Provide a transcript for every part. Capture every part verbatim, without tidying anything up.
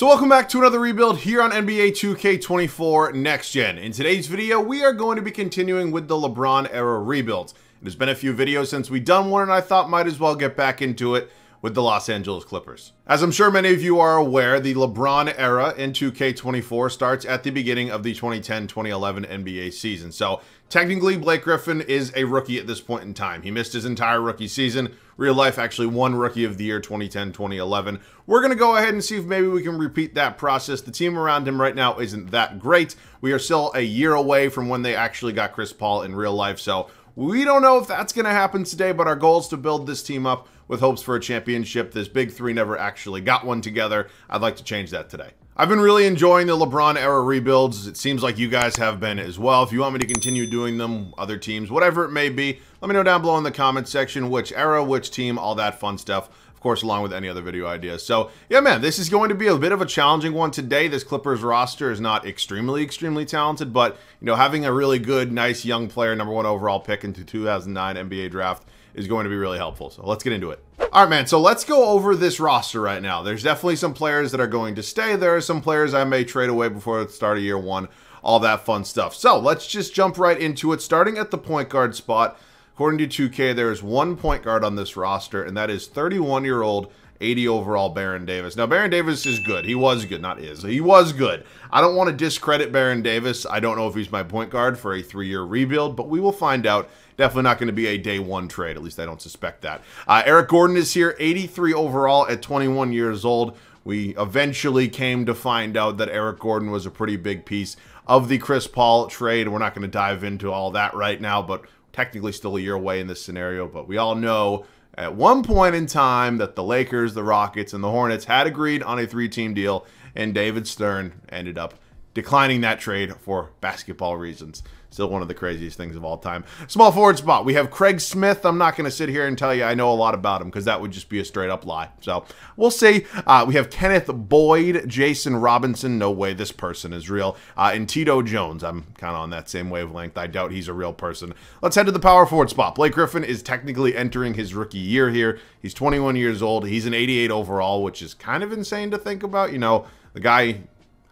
So welcome back to another rebuild here on N B A two K twenty-four Next Gen. In today's video, we are going to be continuing with the LeBron era rebuilds. There's been a few videos since we done one, and I thought might as well get back into it with the Los Angeles Clippers. As I'm sure many of you are aware, the LeBron era in two K twenty-four starts at the beginning of the twenty ten twenty eleven N B A season. So technically, Blake Griffin is a rookie at this point in time. He missed his entire rookie season. Real life actually won Rookie of the Year twenty ten twenty eleven. We're going to go ahead and see if maybe we can repeat that process. The team around him right now isn't that great. We are still a year away from when they actually got Chris Paul in real life. So we don't know if that's going to happen today, but our goal is to build this team up with hopes for a championship. This big three never actually got one together. I'd like to change that today. I've been really enjoying the LeBron era rebuilds. It seems like you guys have been as well. If you want me to continue doing them, other teams, whatever it may be, let me know down below in the comments section which era, which team, all that fun stuff. Of course, along with any other video ideas. So yeah, man, this is going to be a bit of a challenging one today. This Clippers roster is not extremely, extremely talented, but you know, having a really good, nice young player, number one overall pick into two thousand nine N B A draft is going to be really helpful. So let's get into it. All right, man, so let's go over this roster right now. There's definitely some players that are going to stay. There are some players I may trade away before the start of year one, all that fun stuff. So let's just jump right into it. Starting at the point guard spot, according to two K, there is one point guard on this roster, and that is thirty-one-year-old eighty overall Baron Davis. Now, Baron Davis is good. He was good, not is. He was good. I don't want to discredit Baron Davis. I don't know if he's my point guard for a three-year rebuild, but we will find out. Definitely not going to be a day one trade. At least I don't suspect that. Uh, Eric Gordon is here, eighty-three overall at twenty-one years old. We eventually came to find out that Eric Gordon was a pretty big piece of the Chris Paul trade. We're not going to dive into all that right now, but technically still a year away in this scenario, but we all know at one point in time that the Lakers, the Rockets, and the Hornets had agreed on a three-team deal, and David Stern ended up declining that trade for basketball reasons. Still one of the craziest things of all time. Small forward spot, we have Craig Smith. I'm not going to sit here and tell you I know a lot about him because that would just be a straight-up lie. So we'll see. Uh, we have Kenneth Boyd, Jason Robinson. No way this person is real. Uh, and Tito Jones. I'm kind of on that same wavelength. I doubt he's a real person. Let's head to the power forward spot. Blake Griffin is technically entering his rookie year here. He's twenty-one years old. He's an eighty-eight overall, which is kind of insane to think about. You know, the guy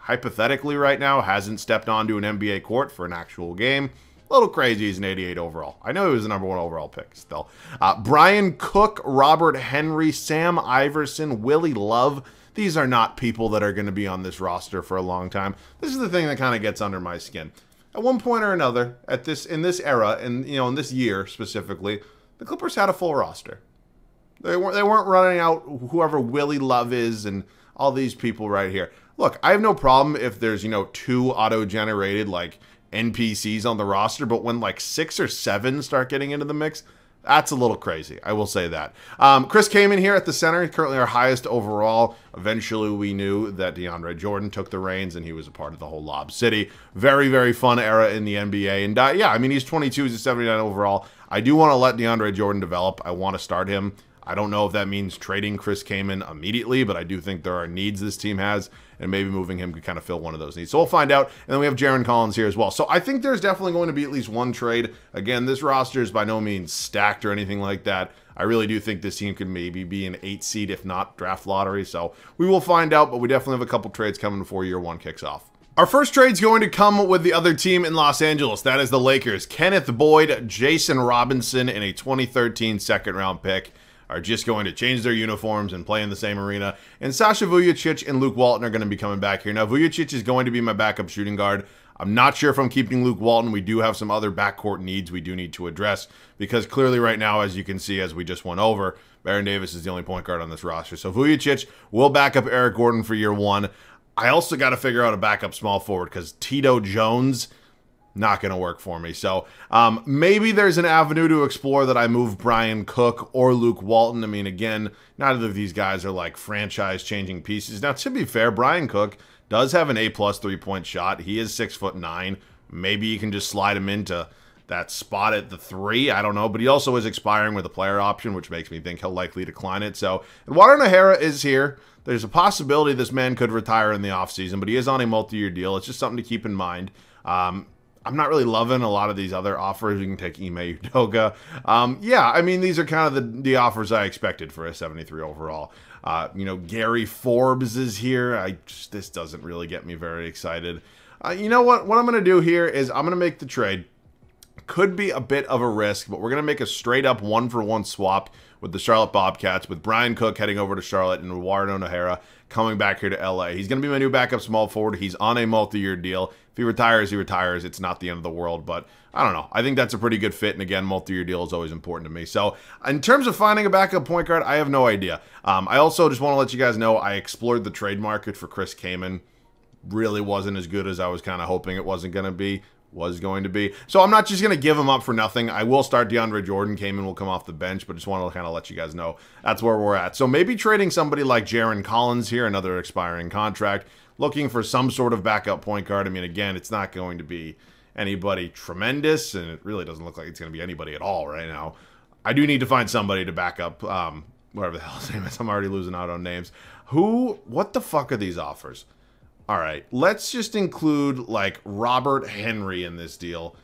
hypothetically right now hasn't stepped onto an N B A court for an actual game. A little crazy he's an eighty-eight overall. I know he was the number one overall pick still. Uh, Brian Cook, Robert Henry, Sam Iverson, Willie Love. These are not people that are going to be on this roster for a long time. This is the thing that kind of gets under my skin. At one point or another, at this in this era, and you know, in this year specifically, the Clippers had a full roster. They weren't they weren't running out whoever Willie Love is and all these people right here. Look, I have no problem if there's, you know, two auto-generated, like, N P Cs on the roster, but when, like, six or seven start getting into the mix, that's a little crazy. I will say that. Um, Chris Kaman here at the center, currently our highest overall. Eventually, we knew that DeAndre Jordan took the reins, and he was a part of the whole Lob City. Very, very fun era in the N B A. And, uh, yeah, I mean, he's twenty-two. He's a seventy-nine overall. I do want to let DeAndre Jordan develop. I want to start him. I don't know if that means trading Chris Kaman immediately, but I do think there are needs this team has, and maybe moving him could kind of fill one of those needs. So we'll find out. And then we have Jaren Collins here as well. So I think there's definitely going to be at least one trade. Again, this roster is by no means stacked or anything like that. I really do think this team could maybe be an eight seed, if not draft lottery. So we will find out, but we definitely have a couple trades coming before year one kicks off. Our first trade's going to come with the other team in Los Angeles. That is the Lakers. Kenneth Boyd, Jason Robinson, and a twenty thirteen second round pick are just going to change their uniforms and play in the same arena. And Sasha Vujačić and Luke Walton are going to be coming back here. Now, Vujačić is going to be my backup shooting guard. I'm not sure if I'm keeping Luke Walton. We do have some other backcourt needs we do need to address because clearly right now, as you can see, as we just went over, Baron Davis is the only point guard on this roster. So Vujačić will back up Eric Gordon for year one. I also got to figure out a backup small forward because Tito Jones, not going to work for me. So um, maybe there's an avenue to explore that I move Brian Cook or Luke Walton. I mean, again, neither of these guys are like franchise-changing pieces. Now, to be fair, Brian Cook does have an A-plus three-point shot. He is six foot nine. Maybe you can just slide him into that spot at the three. I don't know, but he also is expiring with a player option, which makes me think he'll likely decline it. So, and Wadon O'Hara is here. There's a possibility this man could retire in the offseason, but he is on a multi-year deal. It's just something to keep in mind. Um... I'm not really loving a lot of these other offers. You can take Ime Udoka. Um, yeah, I mean, these are kind of the, the offers I expected for a seventy-three overall. Uh, you know, Gary Forbes is here. I just, this doesn't really get me very excited. Uh, you know what? What I'm going to do here is I'm going to make the trade. Could be a bit of a risk, but we're going to make a straight-up one-for-one swap with the Charlotte Bobcats, with Brian Cook heading over to Charlotte and Warren O'Hara coming back here to L A. He's going to be my new backup small forward. He's on a multi-year deal. If he retires, he retires. It's not the end of the world, but I don't know. I think that's a pretty good fit, and again, multi-year deal is always important to me. So in terms of finding a backup point guard, I have no idea. Um, I also just want to let you guys know I explored the trade market for Chris Kaman. Really wasn't as good as I was kind of hoping it wasn't going to be. was going to be. So I'm not just going to give him up for nothing. I will start DeAndre Jordan. Kaman will come off the bench, but just want to kind of let you guys know that's where we're at. So maybe trading somebody like Jaren Collins here, another expiring contract, looking for some sort of backup point guard. I mean, again, it's not going to be anybody tremendous, and it really doesn't look like it's going to be anybody at all right now. I do need to find somebody to back up um, whatever the hell his name is. I'm already losing out on names. Who, what the fuck are these offers? All right, let's just include, like, Robert Henry in this deal.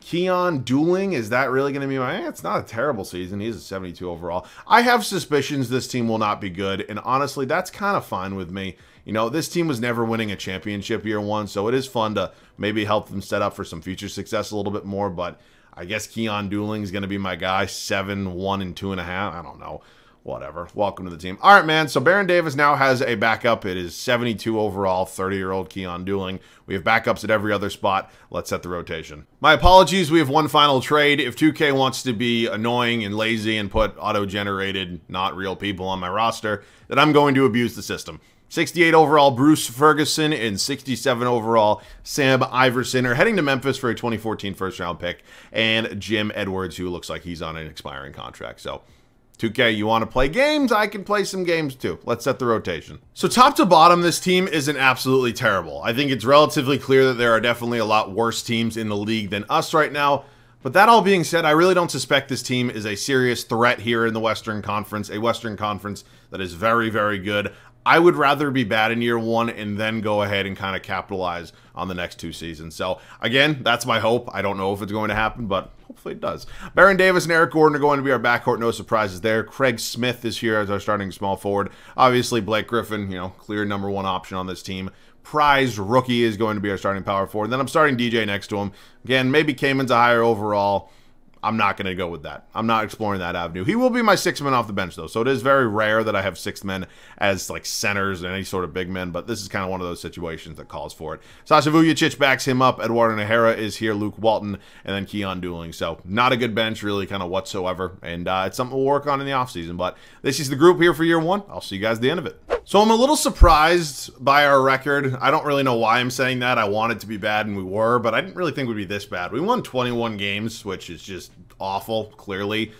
Keyon Dooling, is that really going to be my... Eh, it's not a terrible season. He's a seventy-two overall. I have suspicions this team will not be good, and honestly, that's kind of fine with me. You know, this team was never winning a championship year one, so it is fun to maybe help them set up for some future success a little bit more, but I guess Keyon Dooling is going to be my guy. Seven, one, and two and a half. I don't know. Whatever. Welcome to the team. All right, man. So Baron Davis now has a backup. It is seventy-two overall, thirty-year-old Keyon Dooling. We have backups at every other spot. Let's set the rotation. My apologies. We have one final trade. If two K wants to be annoying and lazy and put auto-generated, not real people on my roster, then I'm going to abuse the system. sixty-eight overall Bruce Ferguson and sixty-seven overall Sam Iverson are heading to Memphis for a twenty fourteen first-round pick, and Jim Edwards, who looks like he's on an expiring contract. So two K, you want to play games? I can play some games too. Let's set the rotation. So top to bottom, this team isn't absolutely terrible. I think it's relatively clear that there are definitely a lot worse teams in the league than us right now. But that all being said, I really don't suspect this team is a serious threat here in the Western Conference, a Western Conference that is very, very good. I would rather be bad in year one and then go ahead and kind of capitalize on the next two seasons. So again, that's my hope. I don't know if it's going to happen, but hopefully it does. Baron Davis and Eric Gordon are going to be our backcourt. No surprises there. Craig Smith is here as our starting small forward. Obviously, Blake Griffin, you know, clear number one option on this team. Prize rookie is going to be our starting power forward. Then I'm starting D J next to him. Again, maybe Kamin's a higher overall. I'm not going to go with that. I'm not exploring that avenue. He will be my sixth man off the bench, though, so it is very rare that I have sixth men as, like, centers and any sort of big men, but this is kind of one of those situations that calls for it. Sasha Vujačić backs him up. Eduardo O'Hara is here, Luke Walton, and then Keyon Dooling. So not a good bench, really, kind of whatsoever, and uh, it's something we'll work on in the offseason, but this is the group here for year one. I'll see you guys at the end of it. So I'm a little surprised by our record. I don't really know why I'm saying that. I wanted to be bad, and we were, but I didn't really think we'd be this bad. We won twenty-one games, which is just awful, clearly.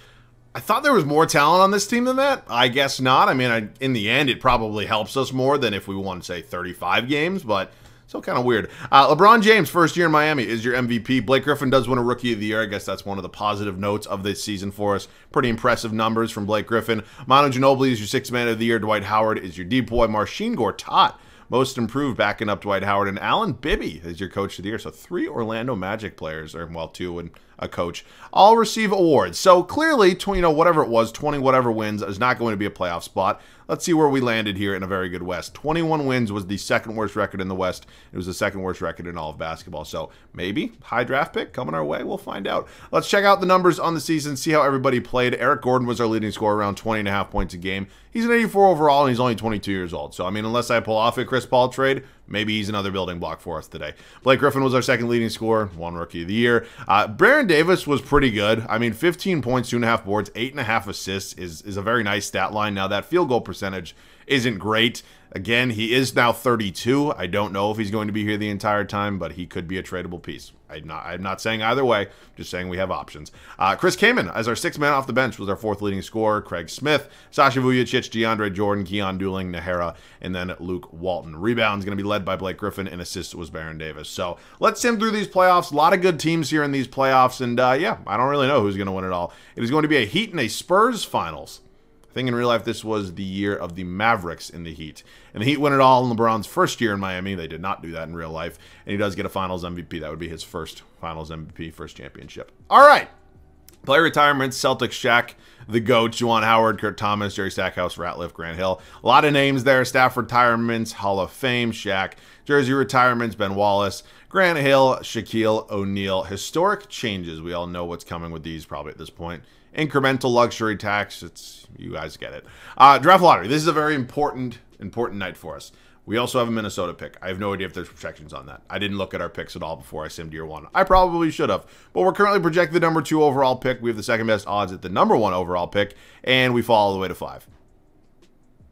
I thought there was more talent on this team than that. I guess not. I mean, I, in the end, it probably helps us more than if we won, say, thirty-five games, but still kind of weird. Uh, LeBron James, first year in Miami, is your M V P. Blake Griffin does win a Rookie of the Year. I guess that's one of the positive notes of this season for us. Pretty impressive numbers from Blake Griffin. Manu Ginobili is your sixth man of the year. Dwight Howard is your deep boy. Marcin Gortat, most improved, backing up Dwight Howard. And Alan Bibby is your coach of the year. So three Orlando Magic players, or, well, two and a coach, all receive awards. So clearly, you know, whatever it was, twenty whatever wins is not going to be a playoff spot. Let's see where we landed here in a very good West. twenty-one wins was the second worst record in the West. It was the second worst record in all of basketball. So maybe high draft pick coming our way. We'll find out. Let's check out the numbers on the season, see how everybody played. Eric Gordon was our leading scorer, around twenty and a half points a game. He's an eighty-four overall, and he's only twenty-two years old. So, I mean, unless I pull off a Chris Paul trade, maybe he's another building block for us today. Blake Griffin was our second leading scorer, one Rookie of the Year. Uh, Baron Davis was pretty good. I mean, fifteen points, two and a half boards, eight and a half assists is, is a very nice stat line. Now, that field goal percentage isn't great. Again, he is now thirty-two. I don't know if he's going to be here the entire time, but he could be a tradable piece. I'm not, I'm not saying either way, just saying we have options. Uh, Chris Kaman, as our sixth man off the bench, was our fourth leading scorer. Craig Smith, Sasha Vujačić, DeAndre Jordan, Keyon Dooling, Nahara, and then Luke Walton. Rebounds going to be led by Blake Griffin, and assists was Baron Davis. So let's sim through these playoffs. A lot of good teams here in these playoffs, and uh, yeah, I don't really know who's going to win it all. It is going to be a Heat and a Spurs finals. I think in real life this was the year of the Mavericks in the Heat. And the Heat win it all in LeBron's first year in Miami. They did not do that in real life. And he does get a Finals M V P. That would be his first Finals M V P, first championship. All right. Player retirements, Celtics, Shaq. the GOAT, Juwan Howard, Curt Thomas, Jerry Stackhouse, Ratliff, Grant Hill. A lot of names there. Staff retirements, Hall of Fame, Shaq. Jersey retirements, Ben Wallace, Grant Hill, Shaquille O'Neal. Historic changes. We all know what's coming with these probably at this point. Incremental luxury tax. It's, you guys get it. Uh, draft lottery. This is a very important, important night for us. We also have a Minnesota pick. I have no idea if there's projections on that. I didn't look at our picks at all before I simmed year one. I probably should have. But we're currently projecting the number two overall pick. We have the second best odds at the number one overall pick. And we fall all the way to five.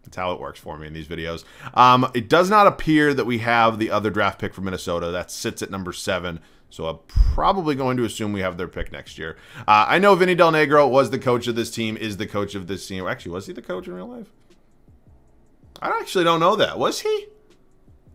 That's how it works for me in these videos. Um, it does not appear that we have the other draft pick for Minnesota. That sits at number seven. So I'm probably going to assume we have their pick next year. Uh, I know Vinny Del Negro was the coach of this team, is the coach of this team. Actually, was he the coach in real life? I actually don't know that. Was he?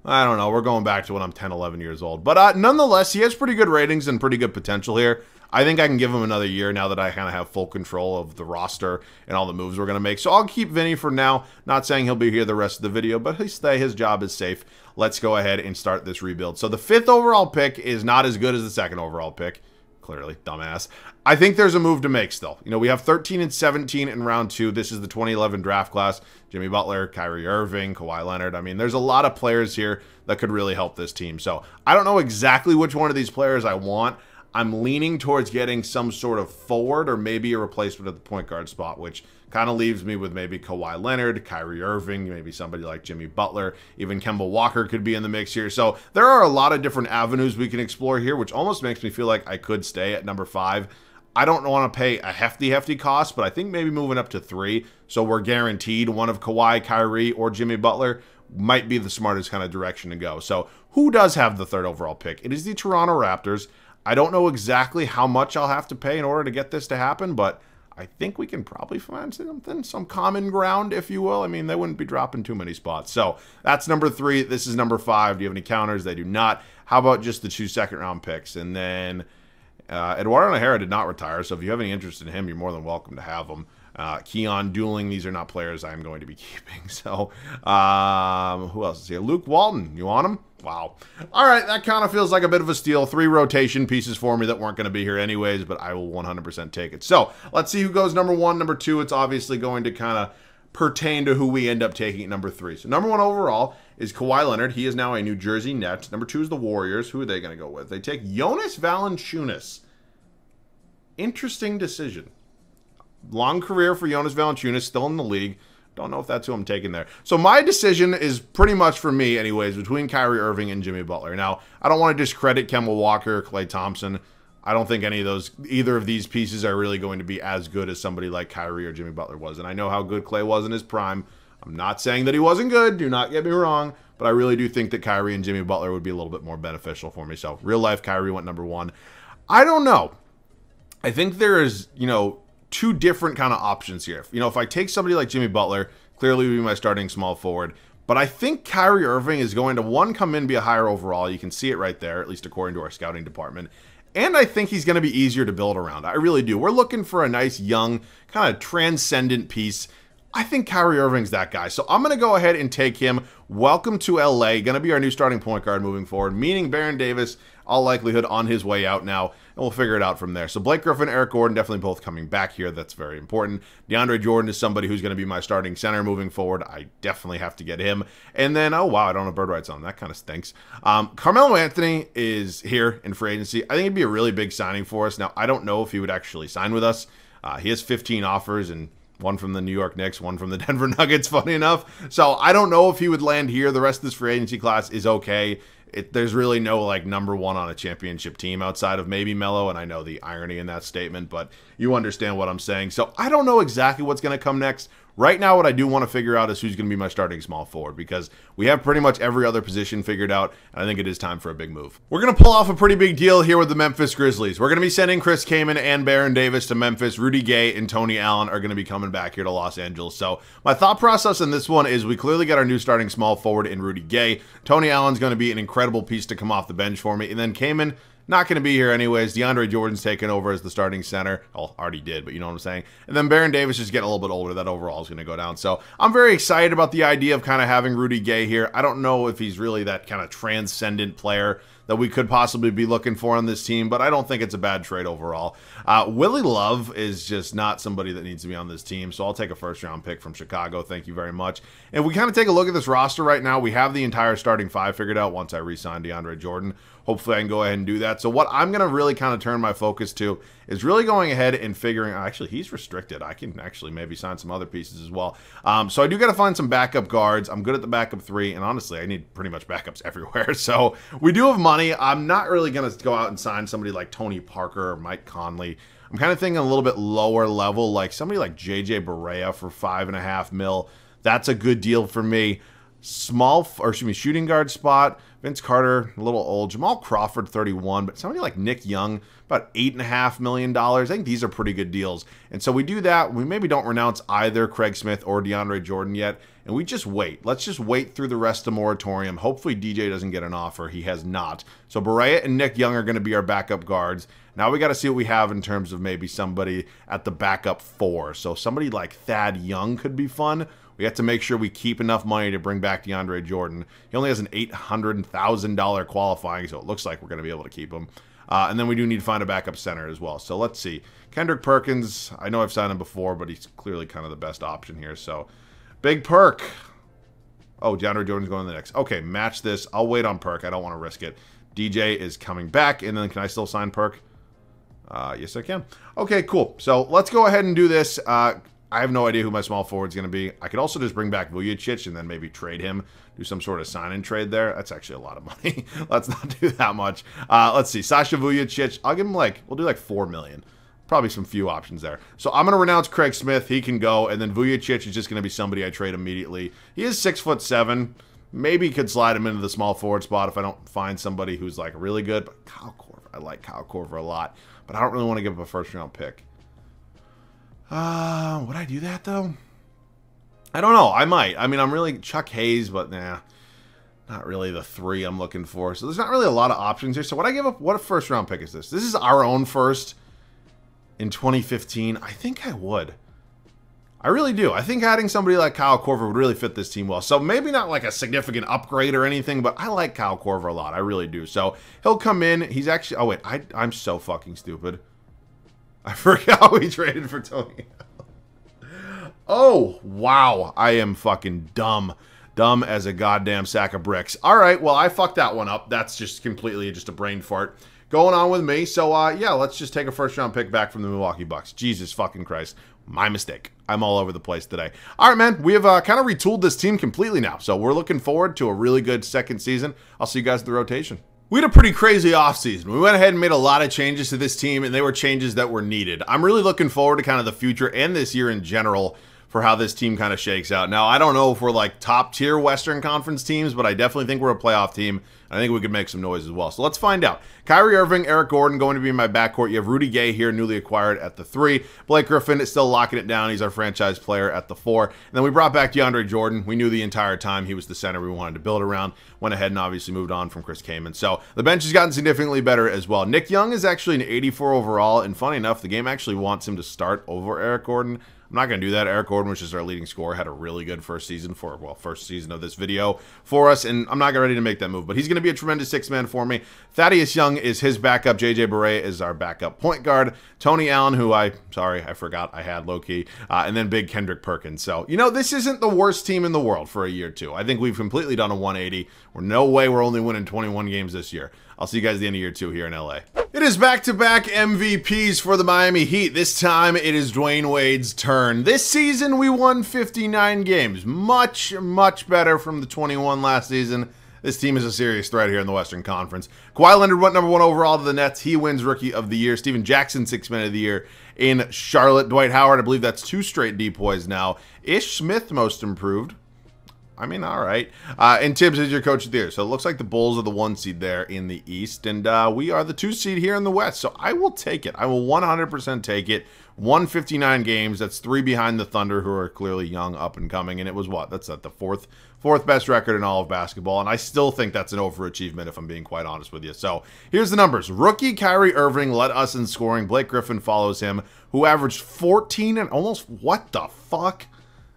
I don't know. We're going back to when I'm ten, eleven years old. But uh, nonetheless, he has pretty good ratings and pretty good potential here. I think I can give him another year now that I kind of have full control of the roster and all the moves we're going to make. So I'll keep Vinny for now. Not saying he'll be here the rest of the video, but he'll stay. His job is safe. Let's go ahead and start this rebuild. So the fifth overall pick is not as good as the second overall pick. Clearly, dumbass. I think there's a move to make still. You know, we have thirteen and seventeen in round two. This is the twenty eleven draft class. Jimmy Butler, Kyrie Irving, Kawhi Leonard. I mean, there's a lot of players here that could really help this team. So I don't know exactly which one of these players I want. I'm leaning towards getting some sort of forward or maybe a replacement at the point guard spot, which kind of leaves me with maybe Kawhi Leonard, Kyrie Irving, maybe somebody like Jimmy Butler. Even Kemba Walker could be in the mix here. So there are a lot of different avenues we can explore here, which almost makes me feel like I could stay at number five. I don't want to pay a hefty, hefty cost, but I think maybe moving up to three. So we're guaranteed one of Kawhi, Kyrie, or Jimmy Butler might be the smartest kind of direction to go. So who does have the third overall pick? It is the Toronto Raptors. I don't know exactly how much I'll have to pay in order to get this to happen, but I think we can probably find something, some common ground, if you will. I mean, they wouldn't be dropping too many spots. So that's number three. This is number five. Do you have any counters? They do not. How about just the two second-round picks? And then uh, Eduardo Najera did not retire, so if you have any interest in him, you're more than welcome to have him. Uh, Keyon Dooling, these are not players I'm going to be keeping. So um, who else is here? Luke Walton, you want him? Wow. All right, that kind of feels like a bit of a steal. Three rotation pieces for me that weren't going to be here anyways, but I will one hundred percent take it. So let's see who goes number one, number two. It's obviously going to kind of pertain to who we end up taking at number three. So number one overall is Kawhi Leonard. He is now a New Jersey Net. Number two is the Warriors. Who are they going to go with? They take Jonas Valanciunas. Interesting decision. Long career for Jonas Valanciunas, still in the league. Don't know if that's who I'm taking there. So my decision is pretty much for me anyways between Kyrie Irving and Jimmy Butler. Now, I don't want to discredit Kemba Walker, Klay Thompson. I don't think any of those, either of these pieces are really going to be as good as somebody like Kyrie or Jimmy Butler was. And I know how good Klay was in his prime. I'm not saying that he wasn't good. Do not get me wrong. But I really do think that Kyrie and Jimmy Butler would be a little bit more beneficial for me. So real life, Kyrie went number one. I don't know. I think there is, you know, two different kind of options here. You know, if I take somebody like Jimmy Butler, clearly would be my starting small forward. But I think Kyrie Irving is going to, one, come in, be a higher overall. You can see it right there, at least according to our scouting department. And I think he's going to be easier to build around. I really do. We're looking for a nice, young, kind of transcendent piece. I think Kyrie Irving's that guy. So I'm going to go ahead and take him. Welcome to L A. Going to be our new starting point guard moving forward, meaning Baron Davis, all likelihood, on his way out now, and we'll figure it out from there. So Blake Griffin, Eric Gordon, definitely both coming back here. That's very important. DeAndre Jordan is somebody who's going to be my starting center moving forward. I definitely have to get him. And then, oh, wow, I don't have bird rights on. That kind of stinks. Um, Carmelo Anthony is here in free agency. I think it'd be a really big signing for us. Now, I don't know if he would actually sign with us. Uh, he has fifteen offers, and one from the New York Knicks, one from the Denver Nuggets, funny enough. So I don't know if he would land here. The rest of this free agency class is okay. It, there's really no, like, number one on a championship team outside of maybe Melo, and I know the irony in that statement, but you understand what I'm saying. So I don't know exactly what's going to come next. Right now, what I do want to figure out is who's going to be my starting small forward, because we have pretty much every other position figured out, and I think it is time for a big move. We're going to pull off a pretty big deal here with the Memphis Grizzlies. We're going to be sending Chris Kaman and Baron Davis to Memphis. Rudy Gay and Tony Allen are going to be coming back here to Los Angeles. So my thought process in this one is we clearly got our new starting small forward in Rudy Gay. Tony Allen's going to be an incredible piece to come off the bench for me, and then Kaman, not going to be here anyways. DeAndre Jordan's taken over as the starting center. Well, already did, but you know what I'm saying. And then Baron Davis is getting a little bit older. That overall is going to go down. So I'm very excited about the idea of kind of having Rudy Gay here. I don't know if he's really that kind of transcendent player that we could possibly be looking for on this team, but I don't think it's a bad trade overall. Uh, Willie Love is just not somebody that needs to be on this team, so I'll take a first-round pick from Chicago. Thank you very much. And we kind of take a look at this roster right now. We have the entire starting five figured out once I re-sign DeAndre Jordan. Hopefully I can go ahead and do that. So what I'm going to really kind of turn my focus to is really going ahead and figuring out, actually, he's restricted. I can actually maybe sign some other pieces as well. Um, so I do got to find some backup guards. I'm good at the backup three, and honestly, I need pretty much backups everywhere. So we do have money. I'm not really going to go out and sign somebody like Tony Parker or Mike Conley. I'm kind of thinking a little bit lower level, like somebody like J J. Barea for five and a half mil. That's a good deal for me. Small, or excuse me, shooting guard spot. Vince Carter, a little old. Jamal Crawford, thirty-one. But somebody like Nick Young, about eight point five million dollars. I think these are pretty good deals. And so we do that. We maybe don't renounce either Craig Smith or DeAndre Jordan yet. And we just wait. Let's just wait through the rest of the moratorium. Hopefully D J doesn't get an offer. He has not. So Barea and Nick Young are going to be our backup guards. Now we got to see what we have in terms of maybe somebody at the backup four. So somebody like Thad Young could be fun. We have to make sure we keep enough money to bring back DeAndre Jordan. He only has an eight hundred thousand dollar qualifying, so it looks like we're going to be able to keep him. Uh, and then we do need to find a backup center as well. So let's see. Kendrick Perkins, I know I've signed him before, but he's clearly kind of the best option here. So big Perk. Oh, DeAndre Jordan's going to the Knicks. Okay, match this. I'll wait on Perk. I don't want to risk it. D J is coming back, and then can I still sign Perk? Uh, yes, I can. Okay, cool. So let's go ahead and do this. Uh, I have no idea who my small forward's going to be. I could also just bring back Vujačić and then maybe trade him, do some sort of sign-and trade there. That's actually a lot of money. Let's not do that much. Uh, let's see. Sasha Vujačić. I'll give him like, we'll do like four million dollars. Probably some few options there. So I'm going to renounce Craig Smith. He can go. And then Vujačić is just going to be somebody I trade immediately. He is six foot seven. Maybe could slide him into the small forward spot if I don't find somebody who's like really good. But Kyle Korver. I like Kyle Korver a lot. But I don't really want to give up a first-round pick. Uh, would I do that, though? I don't know. I might. I mean, I'm really Chuck Hayes, but nah. Not really the three I'm looking for. So there's not really a lot of options here. So what I give up, what a first-round pick is this? This is our own first in twenty fifteen. I think I would. I really do. I think adding somebody like Kyle Korver would really fit this team well. So maybe not like a significant upgrade or anything, but I like Kyle Korver a lot. I really do. So he'll come in. He's actually... Oh, wait. I, I'm so fucking stupid. I forgot how we traded for Tony Allen. Oh, wow. I am fucking dumb. Dumb as a goddamn sack of bricks. All right, well, I fucked that one up. That's just completely just a brain fart going on with me. So, uh, yeah, let's just take a first-round pick back from the Milwaukee Bucks. Jesus fucking Christ. My mistake. I'm all over the place today. All right, man. We have uh, kind of retooled this team completely now. So we're looking forward to a really good second season. I'll see you guys at the rotation. We had a pretty crazy offseason. We went ahead and made a lot of changes to this team, and they were changes that were needed. I'm really looking forward to kind of the future and this year in general for how this team kind of shakes out. Now, I don't know if we're like top-tier Western Conference teams, but I definitely think we're a playoff team. I think we could make some noise as well. So let's find out. Kyrie Irving, Eric Gordon going to be in my backcourt. You have Rudy Gay here, newly acquired at the three. Blake Griffin is still locking it down. He's our franchise player at the four. And then we brought back DeAndre Jordan. We knew the entire time he was the center we wanted to build around. Went ahead and obviously moved on from Chris Kaman. So the bench has gotten significantly better as well. Nick Young is actually an eighty-four overall. And funny enough, the game actually wants him to start over Eric Gordon. I'm not going to do that. Eric Gordon, which is our leading scorer, had a really good first season for, well, first season of this video for us. And I'm not ready to make that move, but he's going to be a tremendous six-man for me. Thaddeus Young is his backup. J J. Barea is our backup point guard. Tony Allen, who I, sorry, I forgot I had low-key. Uh, and then big Kendrick Perkins. So, you know, this isn't the worst team in the world for a year or two. I think we've completely done a one eighty. We're no way we're only winning twenty-one games this year. I'll see you guys at the end of year two here in L A. It is back-to-back M V Ps for the Miami Heat. This time, it is Dwayne Wade's turn. This season, we won fifty-nine games. Much, much better from the twenty-one last season. This team is a serious threat here in the Western Conference. Kawhi Leonard went number one overall to the Nets. He wins Rookie of the Year. Steven Jackson, Sixth Man of the Year in Charlotte. Dwight Howard, I believe that's two straight D P O Ys now. Ish Smith, Most Improved. I mean, all right. Uh, and Tibbs is your coach of the year. So it looks like the Bulls are the one seed there in the East. And uh, we are the two seed here in the West. So I will take it. I will one hundred percent take it. one fifty-nine games. That's three behind the Thunder, who are clearly young, up and coming. And it was what? That's at the fourth fourth best record in all of basketball. And I still think that's an overachievement, if I'm being quite honest with you. So here's the numbers. Rookie Kyrie Irving led us in scoring. Blake Griffin follows him, who averaged fourteen and almost, what the fuck?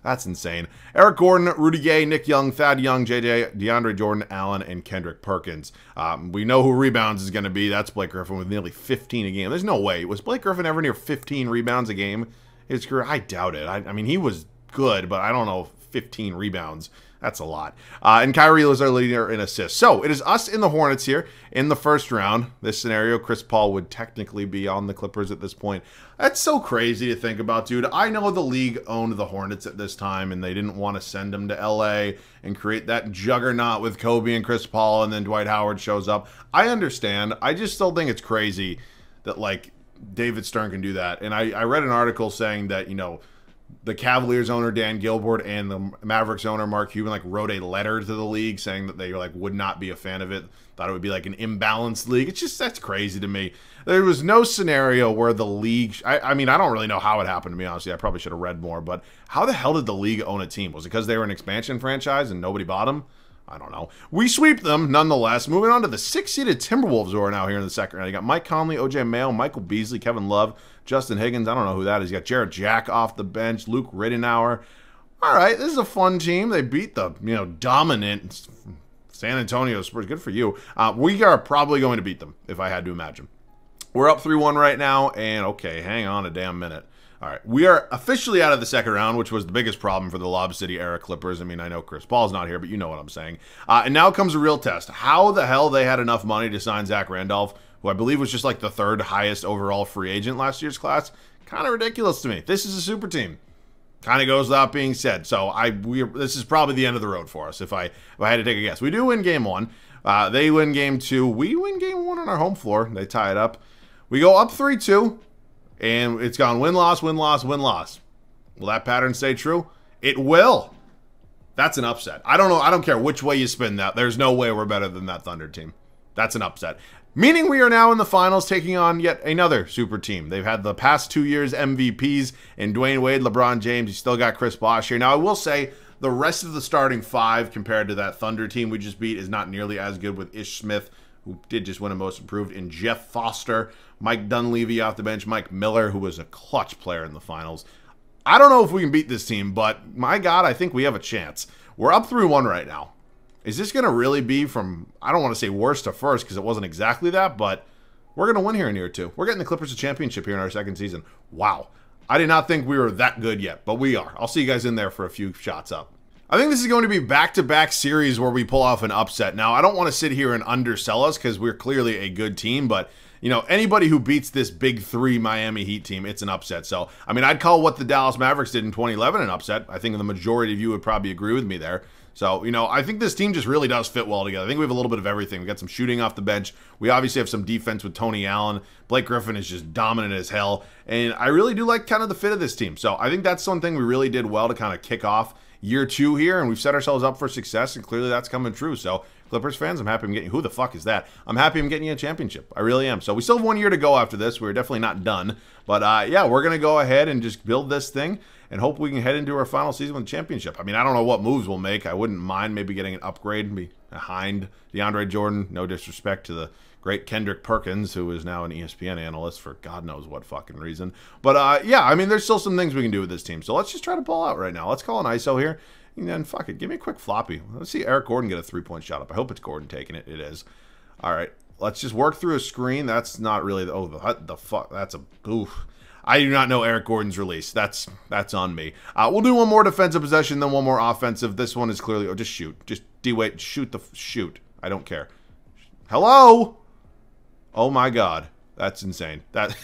That's insane. Eric Gordon, Rudy Gay, Nick Young, Thad Young, J J, DeAndre Jordan, Allen, and Kendrick Perkins. Um, we know who rebounds is going to be. That's Blake Griffin with nearly fifteen a game. There's no way. Was Blake Griffin ever near fifteen rebounds a game his career? I doubt it. I, I mean, he was good, but I don't know, fifteen rebounds. That's a lot. Uh, and Kyrie is our leader in assists. So it is us in the Hornets here in the first round. This scenario, Chris Paul would technically be on the Clippers at this point. That's so crazy to think about, dude. I know the league owned the Hornets at this time, and they didn't want to send them to L A and create that juggernaut with Kobe and Chris Paul, and then Dwight Howard shows up. I understand. I just still think it's crazy that, like, David Stern can do that. And I, I read an article saying that, you know, the Cavaliers owner Dan Gilbert and the Mavericks owner Mark Cuban like wrote a letter to the league saying that they like would not be a fan of it, thought it would be like an imbalanced league. It's just, that's crazy to me. There was no scenario where the league, I, I mean, I don't really know how it happened, to be honest. I probably should have read more, but how the hell did the league own a team? Was it because they were an expansion franchise and nobody bought them? I don't know. We sweep them, nonetheless. Moving on to the six-seeded Timberwolves, who are now here in the second round. You got Mike Conley, O J Mayo, Michael Beasley, Kevin Love, Justin Higgins. I don't know who that is. You got Jarrett Jack off the bench, Luke Ridenour. All right, this is a fun team. They beat the, you know, dominant San Antonio Spurs. Good for you. Uh, we are probably going to beat them, if I had to imagine. We're up three one right now, and okay, hang on a damn minute. All right, we are officially out of the second round, which was the biggest problem for the Lob City-era Clippers. I mean, I know Chris Paul's not here, but you know what I'm saying. Uh, and now comes a real test. How the hell they had enough money to sign Zach Randolph, who I believe was just like the third highest overall free agent last year's class? Kind of ridiculous to me. This is a super team. Kind of goes without being said. So I, we, this is probably the end of the road for us, if I, if I had to take a guess. We do win game one. Uh, they win game two. We win game one on our home floor. They tie it up. We go up three two. And it's gone win-loss, win-loss, win-loss. Will that pattern stay true? It will. That's an upset. I don't know. I don't care which way you spin that. There's no way we're better than that Thunder team. That's an upset. Meaning we are now in the finals taking on yet another super team. They've had the past two years M V Ps in Dwayne Wade, LeBron James. You still got Chris Bosh here. Now, I will say the rest of the starting five compared to that Thunder team we just beat is not nearly as good, with Ish Smith, who did just win a most improved, and Jeff Foster, Mike Dunleavy off the bench, Mike Miller, who was a clutch player in the finals. I don't know if we can beat this team, but my God, I think we have a chance. We're up three one right now. Is this going to really be from, I don't want to say worst to first, because it wasn't exactly that, but we're going to win here in year two. We're getting the Clippers a championship here in our second season. Wow. I did not think we were that good yet, but we are. I'll see you guys in there for a few shots up. I think this is going to be back-to-back series where we pull off an upset. Now, I don't want to sit here and undersell us because we're clearly a good team, but, you know, anybody who beats this big three Miami Heat team, it's an upset. So, I mean, I'd call what the Dallas Mavericks did in twenty eleven an upset. I think the majority of you would probably agree with me there. So, you know, I think this team just really does fit well together. I think we have a little bit of everything. We got some shooting off the bench. We obviously have some defense with Tony Allen. Blake Griffin is just dominant as hell. And I really do like kind of the fit of this team. So I think that's something we really did well to kind of kick off year two here, and we've set ourselves up for success, and clearly that's coming true. So, Clippers fans, I'm happy I'm getting you. Who the fuck is that? I'm happy I'm getting you a championship. I really am. So, we still have one year to go after this. We're definitely not done. But, uh, yeah, we're going to go ahead and just build this thing and hope we can head into our final season with a championship. I mean, I don't know what moves we'll make. I wouldn't mind maybe getting an upgrade and be behind DeAndre Jordan. No disrespect to the great Kendrick Perkins, who is now an E S P N analyst for God knows what fucking reason. But, uh, yeah, I mean, there's still some things we can do with this team. So let's just try to ball out right now. Let's call an I S O here. And then, fuck it, give me a quick floppy. Let's see Eric Gordon get a three-point shot up. I hope it's Gordon taking it. It is. All right. Let's just work through a screen. That's not really the... Oh, the, the fuck. That's a... Oof. I do not know Eric Gordon's release. That's that's on me. Uh, we'll do one more defensive possession, then one more offensive. This one is clearly... Oh, just shoot. Just D-Wade. Shoot the... Shoot. I don't care. Hello? Oh my God, that's insane. That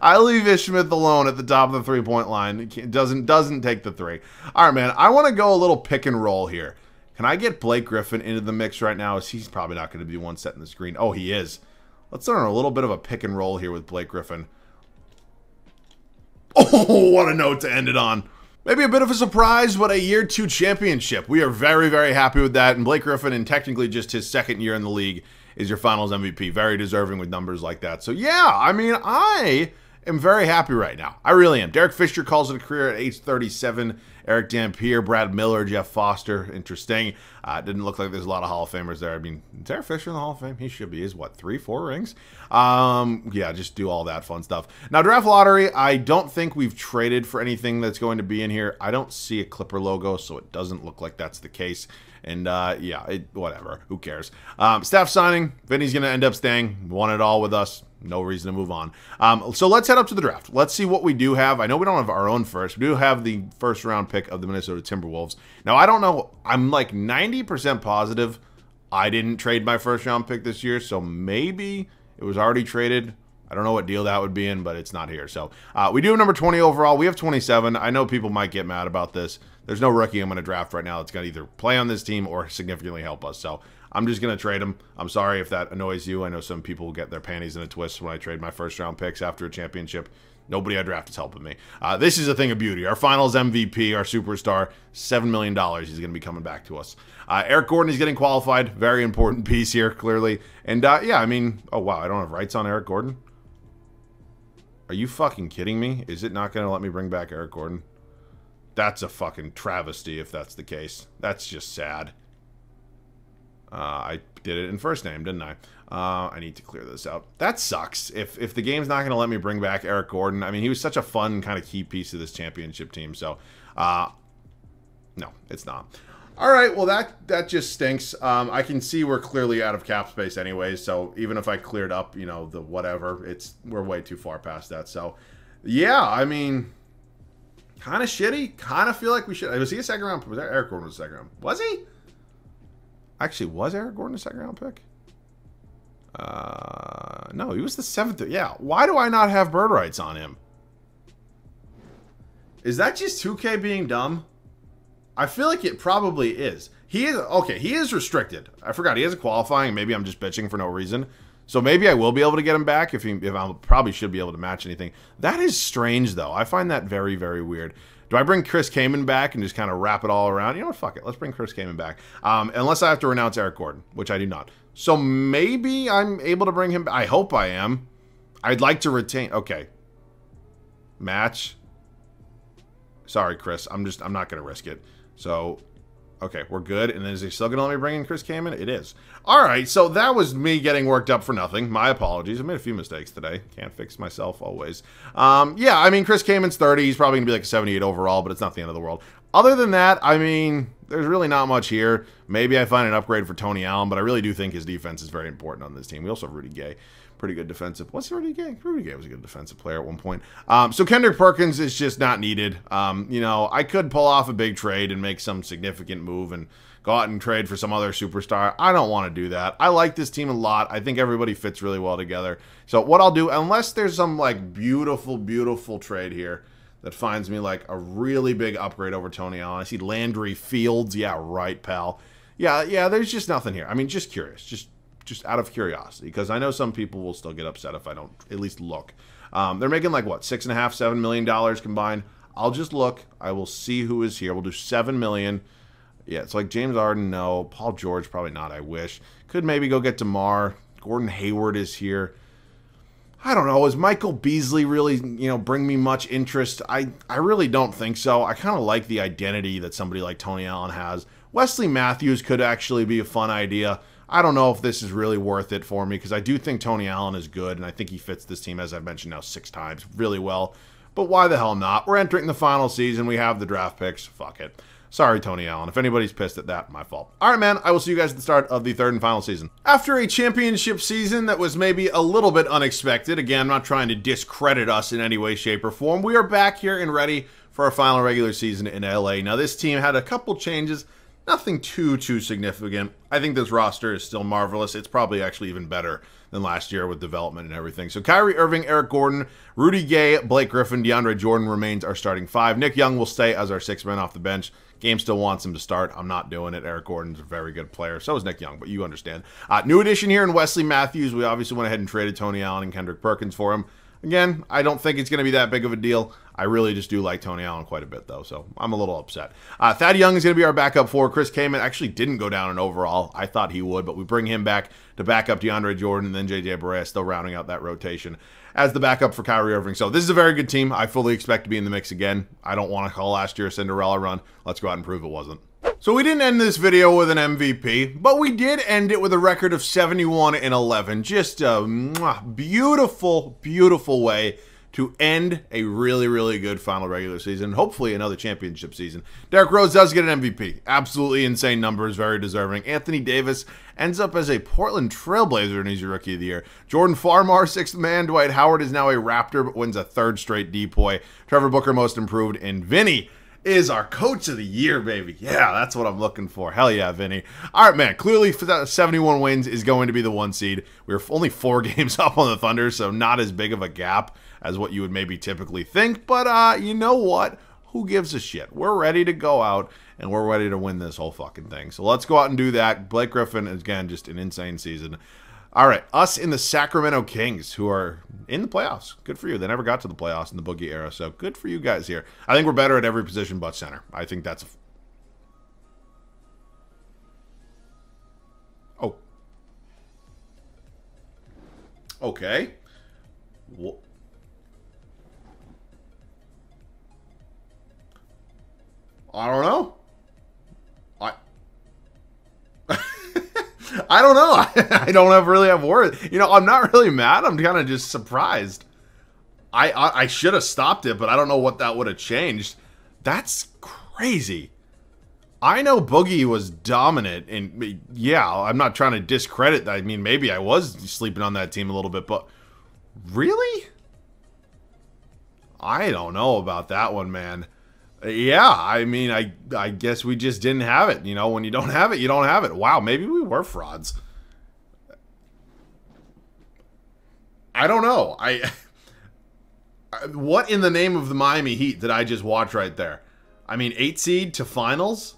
I leave Ish Smith alone at the top of the three-point line. It doesn't doesn't take the three. All right, man. I want to go a little pick and roll here. Can I get Blake Griffin into the mix right now? As he's probably not going to be one setting the screen. Oh, he is. Let's learn a little bit of a pick and roll here with Blake Griffin. Oh, what a note to end it on. Maybe a bit of a surprise, but a year two championship. We are very, very happy with that. And Blake Griffin, in technically just his second year in the league, is your finals M V P. Very deserving with numbers like that. So, yeah, I mean, I am very happy right now. I really am. Derek Fisher calls it a career at age thirty-seven. Eric Dampier, Brad Miller, Jeff Foster. Interesting. Uh, didn't look like there's a lot of Hall of Famers there. I mean, Derek Fisher in the Hall of Fame? He should be. Is what, three, four rings? Um, yeah, just do all that fun stuff. Now, draft lottery, I don't think we've traded for anything that's going to be in here. I don't see a Clipper logo, so it doesn't look like that's the case. And, uh, yeah, it, whatever. Who cares? Um, staff signing. Vinny's going to end up staying. Won it all with us. No reason to move on. Um, so let's head up to the draft. Let's see what we do have. I know we don't have our own first. We do have the first round pick of the Minnesota Timberwolves. Now, I don't know. I'm like ninety percent positive I didn't trade my first round pick this year. So maybe it was already traded. I don't know what deal that would be in, but it's not here. So uh, we do have number twenty overall. We have twenty-seven. I know people might get mad about this. There's no rookie I'm going to draft right now that's going to either play on this team or significantly help us. So I'm just going to trade him. I'm sorry if that annoys you. I know some people get their panties in a twist when I trade my first-round picks after a championship. Nobody I draft is helping me. Uh, this is a thing of beauty. Our finals M V P, our superstar, seven million dollars. He's going to be coming back to us. Uh, Eric Gordon is getting qualified. Very important piece here, clearly. And, uh, yeah, I mean, oh, wow, I don't have rights on Eric Gordon? Are you fucking kidding me? Is it not going to let me bring back Eric Gordon? That's a fucking travesty if that's the case. That's just sad. Uh, I did it in first name, didn't I? Uh, I need to clear this out. That sucks. If if the game's not going to let me bring back Eric Gordon, I mean, he was such a fun kind of key piece of this championship team. So, uh, no, it's not. All right, well, that that just stinks. Um, I can see we're clearly out of cap space anyways. So even if I cleared up, you know, the whatever, it's we're way too far past that. So, yeah, I mean, kind of shitty. Kind of feel like we should. Was he a second round? Was that Eric Gordon was a second round? Was he? Actually, was Eric Gordon a second-round pick? Uh, no, he was the seventh. Yeah, why do I not have bird rights on him? Is that just two K being dumb? I feel like it probably is. He is, okay, he is restricted. I forgot, he has a qualifying. Maybe I'm just bitching for no reason. So maybe I will be able to get him back if, he, if I probably should be able to match anything. That is strange, though. I find that very, very weird. Do I bring Chris Kaman back and just kind of wrap it all around? You know what? Fuck it. Let's bring Chris Kaman back. Um, unless I have to renounce Eric Gordon, which I do not. So maybe I'm able to bring him back. I hope I am. I'd like to retain. Okay. Match. Sorry, Chris. I'm just, I'm not going to risk it. So, okay. We're good. And then is he still going to let me bring in Chris Kaman? It is. All right. So that was me getting worked up for nothing. My apologies. I made a few mistakes today. Can't fix myself always. Um, yeah, I mean, Chris Kaman's thirty. He's probably going to be like a seventy-eight overall, but it's not the end of the world. Other than that, I mean, there's really not much here. Maybe I find an upgrade for Tony Allen, but I really do think his defense is very important on this team. We also have Rudy Gay. Pretty good defensive. What's Rudy Gay? Rudy Gay was a good defensive player at one point. Um, so Kendrick Perkins is just not needed. Um, you know, I could pull off a big trade and make some significant move and go out and trade for some other superstar. I don't want to do that. I like this team a lot. I think everybody fits really well together. So what I'll do, unless there's some like beautiful, beautiful trade here that finds me like a really big upgrade over Tony Allen. I see Landry Fields. Yeah, right, pal. Yeah, yeah, there's just nothing here. I mean, just curious. Just Just out of curiosity, because I know some people will still get upset if I don't at least look. Um, they're making like, what, six and a half, seven million dollars combined. I'll just look. I will see who is here. We'll do seven million. Yeah, it's like James Harden, no. Paul George, probably not. I wish. Could maybe go get DeMar. Gordon Hayward is here. I don't know. Is Michael Beasley really, you know, bring me much interest? I I really don't think so. I kind of like the identity that somebody like Tony Allen has. Wesley Matthews could actually be a fun idea. I don't know if this is really worth it for me because I do think Tony Allen is good, and I think he fits this team, as I've mentioned now six times, really well. But why the hell not? We're entering the final season. We have the draft picks. Fuck it. Sorry, Tony Allen. If anybody's pissed at that, my fault. All right, man. I will see you guys at the start of the third and final season. After a championship season that was maybe a little bit unexpected, again, I'm not trying to discredit us in any way, shape, or form. We are back here and ready for our final regular season in L A. Now, this team had a couple changes. Nothing too, too significant. I think this roster is still marvelous. It's probably actually even better than last year with development and everything. So Kyrie Irving, Eric Gordon, Rudy Gay, Blake Griffin, DeAndre Jordan remains our starting five. Nick Young will stay as our sixth man off the bench. Game still wants him to start. I'm not doing it. Eric Gordon's a very good player. So is Nick Young, but you understand. Uh, new addition here in Wesley Matthews. We obviously went ahead and traded Tony Allen and Kendrick Perkins for him. Again, I don't think it's going to be that big of a deal. I really just do like Tony Allen quite a bit, though, so I'm a little upset. Uh, Thad Young is going to be our backup for Chris Kaman. Actually didn't go down in overall. I thought he would, but we bring him back to back up DeAndre Jordan, and then J J. Barea still rounding out that rotation as the backup for Kyrie Irving. So this is a very good team. I fully expect to be in the mix again. I don't want to call last year a Cinderella run. Let's go out and prove it wasn't. So we didn't end this video with an M V P, but we did end it with a record of seventy-one and eleven. Just a beautiful, beautiful way to end a really, really good final regular season, hopefully another championship season. Derrick Rose does get an M V P. Absolutely insane numbers, very deserving. Anthony Davis ends up as a Portland Trailblazer and he's your Rookie of the Year. Jordan Farmar, sixth man. Dwight Howard is now a Raptor, but wins a third straight D P O Y. Trevor Booker, most improved. And Vinny is our Coach of the Year, baby. Yeah, that's what I'm looking for. Hell yeah, Vinny. All right, man, clearly seventy-one wins is going to be the one seed. We're only four games up on the Thunder, so not as big of a gap as what you would maybe typically think. But uh, you know what? Who gives a shit? We're ready to go out, and we're ready to win this whole fucking thing. So let's go out and do that. Blake Griffin, again, just an insane season. All right, us in the Sacramento Kings, who are in the playoffs. Good for you. They never got to the playoffs in the Boogie era, so good for you guys here. I think we're better at every position but center. I think that's... A f oh. Okay. Wh I don't know. I don't know. I don't have really have words. You know, I'm not really mad. I'm kind of just surprised. I, I I should have stopped it, but I don't know what that would have changed. That's crazy. I know Boogie was dominant, and yeah, I'm not trying to discredit that. I mean, maybe I was sleeping on that team a little bit, but really? I don't know about that one, man. Yeah, I mean, I I guess we just didn't have it. You know, when you don't have it, you don't have it. Wow, maybe we were frauds. I don't know. I what in the name of the Miami Heat did I just watch right there? I mean, eight seed to finals?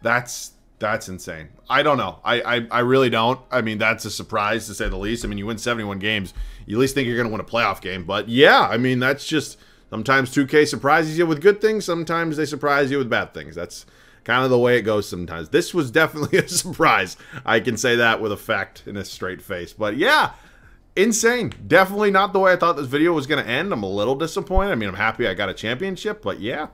That's that's insane. I don't know. I, I, I really don't. I mean, that's a surprise to say the least. I mean, you win seventy-one games. You at least think you're going to win a playoff game. But yeah, I mean, that's just... Sometimes two K surprises you with good things. Sometimes they surprise you with bad things. That's kind of the way it goes sometimes. This was definitely a surprise. I can say that with a fact in a straight face. But yeah, insane. Definitely not the way I thought this video was going to end. I'm a little disappointed. I mean, I'm happy I got a championship, but yeah.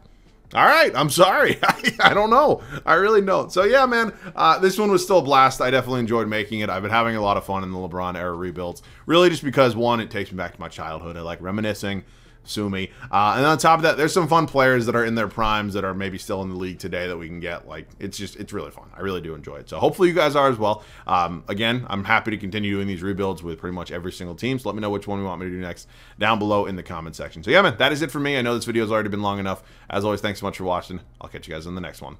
All right, I'm sorry. I, I don't know. I really don't. So, yeah, man, uh, this one was still a blast. I definitely enjoyed making it. I've been having a lot of fun in the LeBron era rebuilds. Really just because, one, it takes me back to my childhood. I like reminiscing. Sue me. Uh, and on top of that, there's some fun players that are in their primes that are maybe still in the league today that we can get. Like, it's just, it's really fun. I really do enjoy it. So hopefully you guys are as well. Um, again, I'm happy to continue doing these rebuilds with pretty much every single team. So let me know which one we want me to do next down below in the comment section. So yeah, man, that is it for me. I know this video has already been long enough. As always, thanks so much for watching. I'll catch you guys in the next one.